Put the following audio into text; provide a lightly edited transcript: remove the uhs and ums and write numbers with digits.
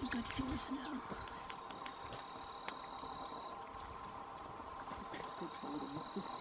a good force now. That's good.